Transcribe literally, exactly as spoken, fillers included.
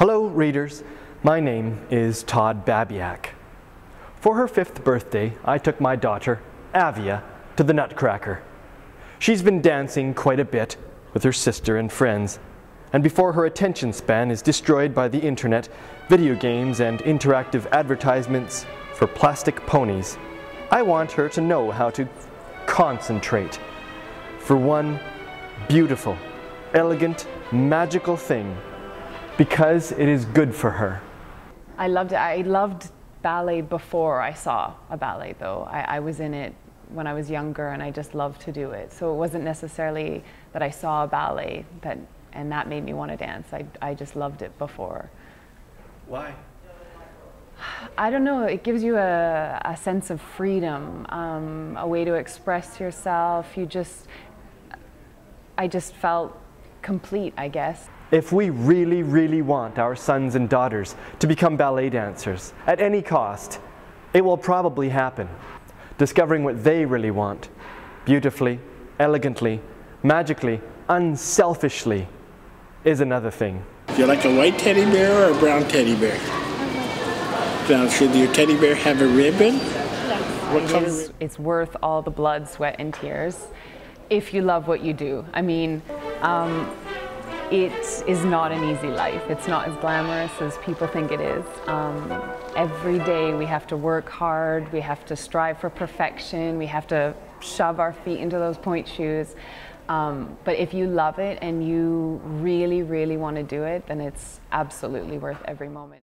Hello, readers. My name is Todd Babiak. For her fifth birthday, I took my daughter, Avia, to the Nutcracker. She's been dancing quite a bit with her sister and friends, and before her attention span is destroyed by the internet, video games, and interactive advertisements for plastic ponies, I want her to know how to concentrate for one beautiful, elegant, magical thing, because it is good for her. I loved it. I loved ballet before I saw a ballet, though. I, I was in it when I was younger, and I just loved to do it. So it wasn't necessarily that I saw a ballet that, and that made me want to dance. I, I just loved it before. Why? I don't know. It gives you a, a sense of freedom, um, a way to express yourself. You just, I just felt complete, I guess. If we really, really want our sons and daughters to become ballet dancers at any cost, it will probably happen. Discovering what they really want, beautifully, elegantly, magically, unselfishly, is another thing. Do you like a white teddy bear or a brown teddy bear? Now, should your teddy bear have a ribbon? Yes. What color? It's, it's worth all the blood, sweat, and tears if you love what you do. I mean, um, it is not an easy life. It's not as glamorous as people think it is. Um, every day we have to work hard, we have to strive for perfection, we have to shove our feet into those point shoes. Um, but if you love it and you really, really want to do it, then it's absolutely worth every moment.